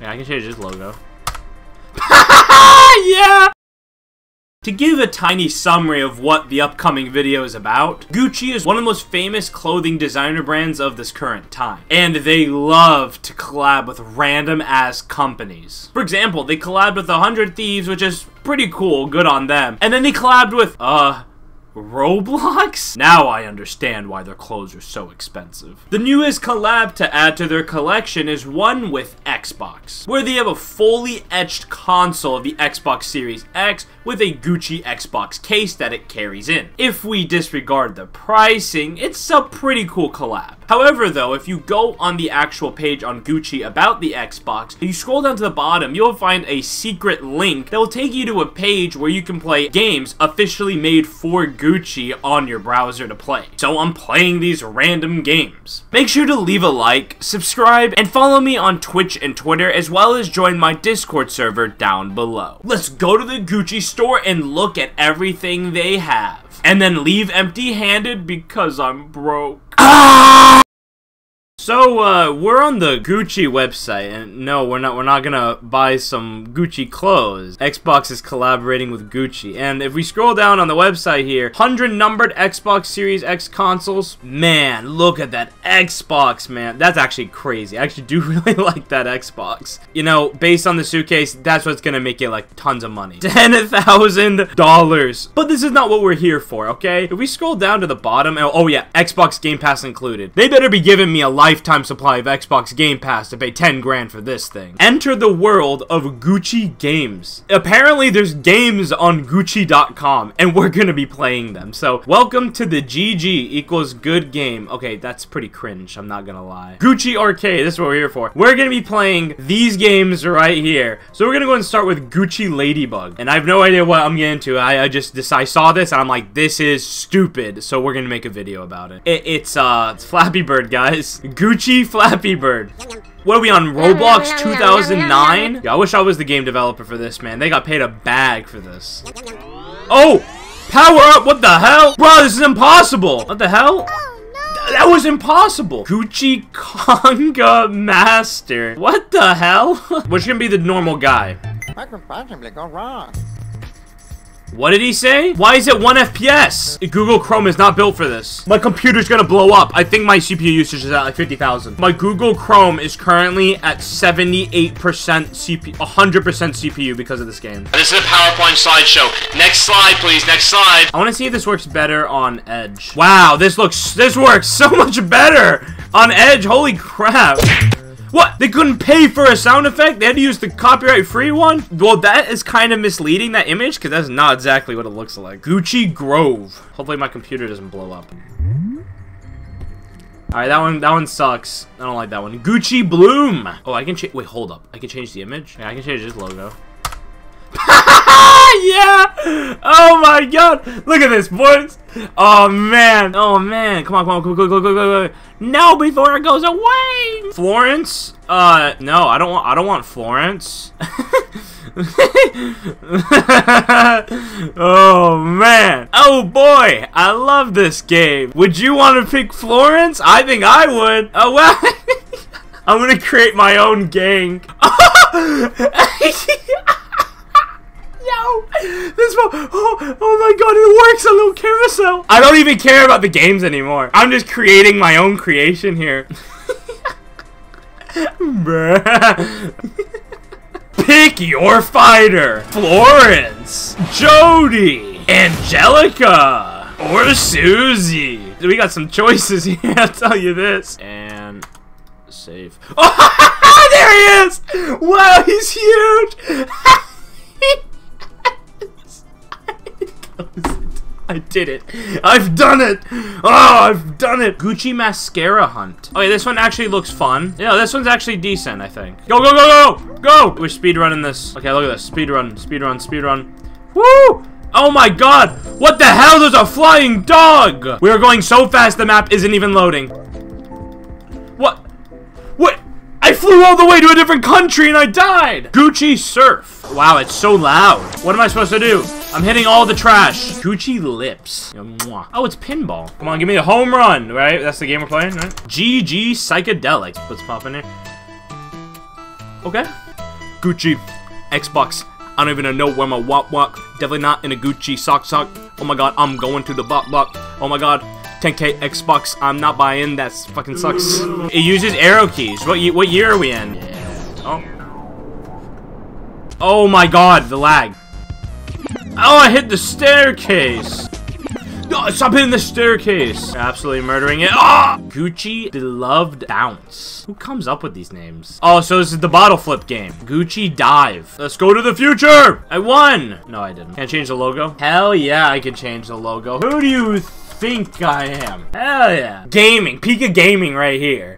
Yeah, I can change his logo. Yeah! To give a tiny summary of what the upcoming video is about, Gucci is one of the most famous clothing designer brands of this current time, and they love to collab with random ass companies. For example, they collabed with 100 Thieves, which is pretty cool, good on them, and then they collabed with, Roblox? Now I understand why their clothes are so expensive. The newest collab to add to their collection is one with Xbox, where they have a fully etched console of the Xbox Series X with a Gucci Xbox case that it carries in. If we disregard the pricing, it's a pretty cool collab. However though, if you go on the actual page on Gucci about the Xbox, if you scroll down to the bottom, you'll find a secret link that will take you to a page where you can play games officially made for Gucci on your browser to play. So I'm playing these random games. Make sure to leave a like, subscribe, and follow me on Twitch and Twitter, as well as join my Discord server down below. Let's go to the Gucci store and look at everything they have. And then leave empty-handed because I'm broke. So, we're on the Gucci website, and no, we're not gonna buy some Gucci clothes. Xbox is collaborating with Gucci, and if we scroll down on the website here, 100 numbered Xbox Series X consoles. Man, look at that Xbox, man. That's actually crazy. I actually do really like that Xbox. You know, based on the suitcase, that's what's gonna make it, like, tons of money. $10,000. But this is not what we're here for, okay? If we scroll down to the bottom, oh yeah, Xbox Game Pass included. They better be giving me a lifetime supply of Xbox Game Pass to pay 10 grand for this thing. Enter the world of Gucci games. Apparently there's games on gucci.com and we're gonna be playing them. So welcome to the GG equals good game. Okay, that's pretty cringe, I'm not gonna lie. Gucci Arcade, this is what we're here for. We're gonna be playing these games right here. So we're gonna go and start with Gucci Ladybug. And I have no idea what I'm getting into. I saw this and I'm like, this is stupid. So we're gonna make a video about it. It's Flappy Bird, guys. Gucci Flappy Bird. What are we on, Roblox 2009? Yeah, I wish I was the game developer for this, man. They got paid a bag for this. Oh! Power up! What the hell? Bro, this is impossible! What the hell? That was impossible! Gucci Konga Master. What the hell? Which gonna be the normal guy? What could possibly go wrong? What did he say? Why is it 1 FPS? Google Chrome is not built for this. My computer's gonna blow up. I think my CPU usage is at like 50,000. My Google Chrome is currently at 78% CPU, 100% CPU because of this game. This is a PowerPoint slideshow. Next slide, please. Next slide. I wanna see if this works better on Edge. Wow, this works so much better on Edge. Holy crap. What? They couldn't pay for a sound effect? They had to use the copyright-free one? Well, that is kind of misleading, that image, because that's not exactly what it looks like. Gucci Grove. Hopefully my computer doesn't blow up. Alright, that one sucks. I don't like that one. Gucci Bloom. Oh, I can change- wait, hold up. I can change the image? Yeah, I can change this logo. Yeah! Oh my god! Look at this, boys! Oh man! Oh man! Come on, come on, go, go, go, go, go, go! No, before it goes away! Florence? No, I don't want Florence. Oh man! Oh boy! I love this game. Would you want to pick Florence? I think I would. Oh well. I'm gonna create my own gang. This one, oh my god, it works! A little carousel! I don't even care about the games anymore. I'm just creating my own creation here. Pick your fighter! Florence! Jody! Angelica! Or Susie! We got some choices here, I'll tell you this. And... save. Oh, there he is! Wow, he's huge! I did it. I've done it. Oh, I've done it. Gucci mascara hunt. Okay, this one actually looks fun. Yeah, this one's actually decent, I think. Go, go, go, go, go. We're speedrunning this. Okay, look at this. Speedrun, speedrun, speedrun. Woo! Oh my god. What the hell? There's a flying dog. We are going so fast the map isn't even loading. What? What? I flew all the way to a different country and I died. Gucci surf. Wow, it's so loud. What am I supposed to do? I'm hitting all the trash. Gucci lips. Oh, it's pinball. Come on, give me a home run, right? That's the game we're playing, right? GG psychedelic. What's popping here? Okay. Gucci Xbox. I don't even know where my wop. Definitely not in a Gucci sock. Oh my god, I'm going to the bop. Oh my god, 10K Xbox. I'm not buying. That fucking sucks. It uses arrow keys. What year are we in? Oh. Oh my god, the lag. Oh, I hit the staircase. No, stop hitting the staircase. Absolutely murdering it. Oh! Gucci Beloved Bounce. Who comes up with these names? Oh, so this is the bottle flip game. Gucci Dive. Let's go to the future. I won. No, I didn't. Can I change the logo? Hell yeah, I can change the logo. Who do you think I am? Hell yeah. Gaming. Pika Gaming right here.